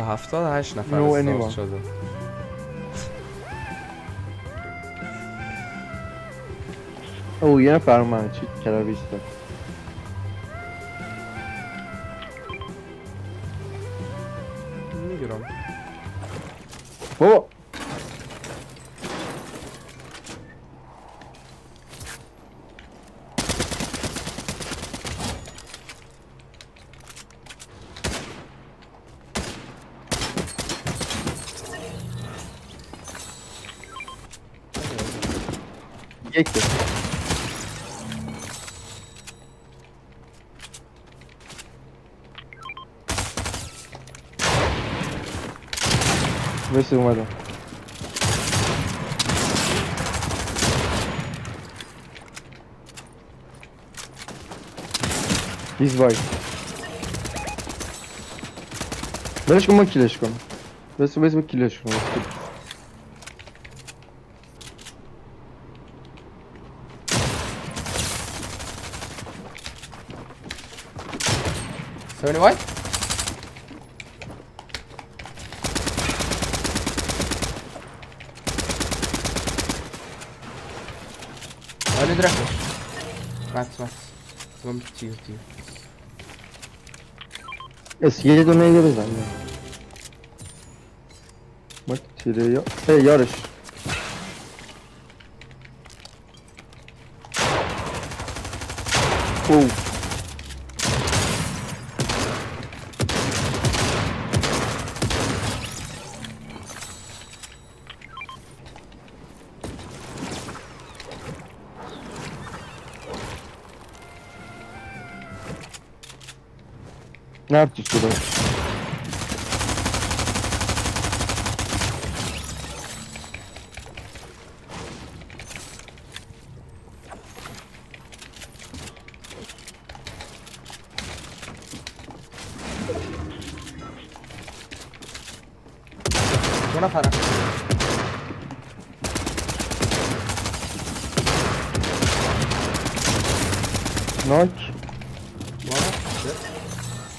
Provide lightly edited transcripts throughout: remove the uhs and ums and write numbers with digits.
تا 78 نفر اعزام شده. او یه نفر من چی کرابیسته. میگیرم. بابا yekti. Ve sığmadım. Biz var. Belki mi kileşkom? Belki mi kileşkom? Seven away. Olha o dragão. Mate. Vamos tiro. Esse geri dönmeye gerek var mı? Bak tiriyor. Hey yarış. Oh. Ne yaptık şurada? Buna para. Knock.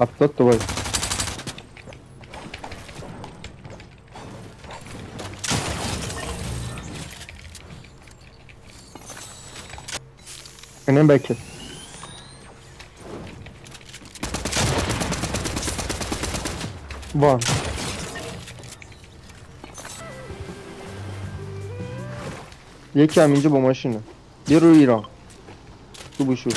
Atlattı bari. Önem belki. Var. Yeki aminci bu maşını. Bir uyuyor. Bu bu şu.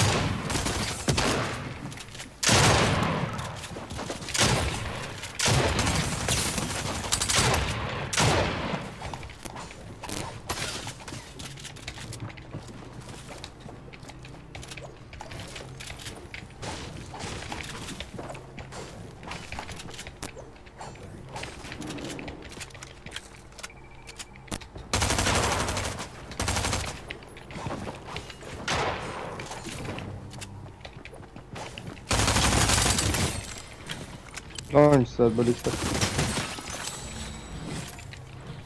Güzel böyle işte.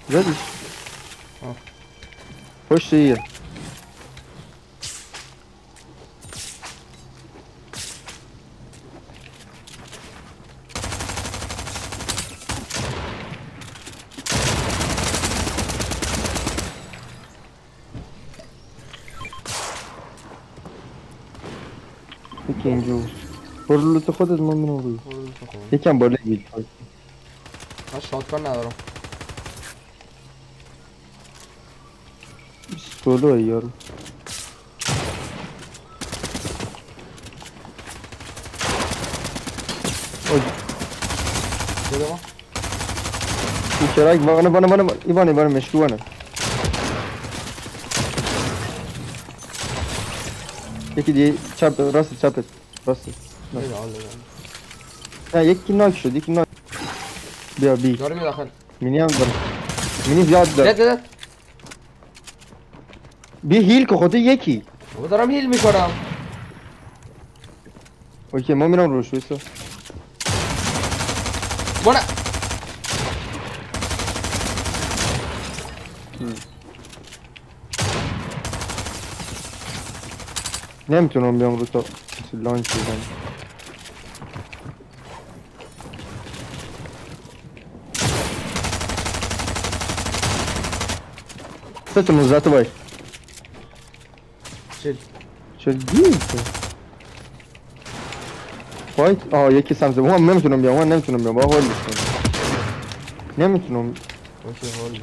Güzel iş. Hoş şey ya. İkinci olur. Borulu tokadır memnun oluyor. Yeken böyle değil. Ha shotgun ندارم. Pistolu ayıyorum. Oy. Geliyor mu? İçerik bana İvan meşru ana. Peki diye çap rastı. Ne oldu? Ya yek kim nakşedi? بيها بي جاري من داخل من ينظر منين بيقدر ده ده بي هيلك خدي يكي بضرب هيل میکنم. اوکی ما میرم روش ویسا بنا نمیتونم بیام رو تا لانچ بزنم. ستون زاتو باش. چه دیگه فایت آه یکی سمزه من نمیتونم بیام با هول میشم نمیتونم. اوکی هول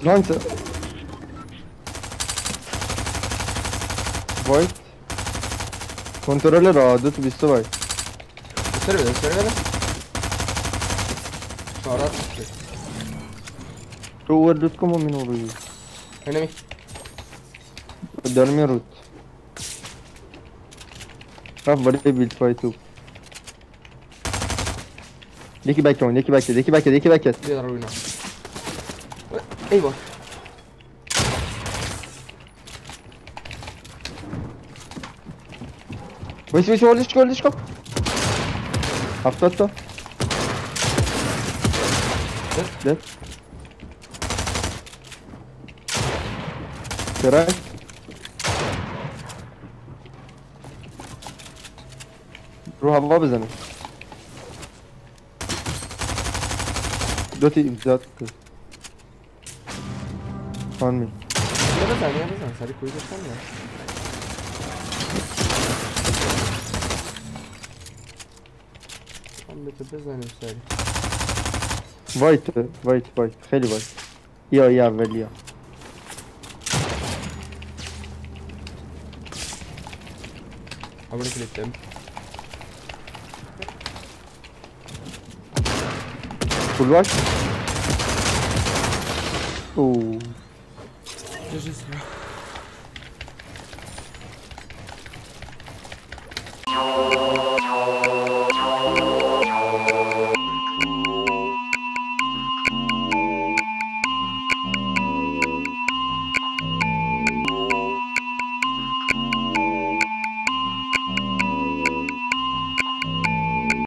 لانت وایت کنترل را دت بیست وایت سر بده شارات تو وردت کم من وروی انمی درمی رود رفت بری بیلد فایتو یکی بک بیدار روینا. Eyvah. Wis öldü çık. Atlattı. Dur. Kıray. Ruh hava bizden. Döti imzat kız. Anne. Ne yapacağım? Sarı koyacaksam ya. Ambete bezanım sarı. White. Heli var. Ya veli ya. Abone kilitledim. Full var. Oo. Just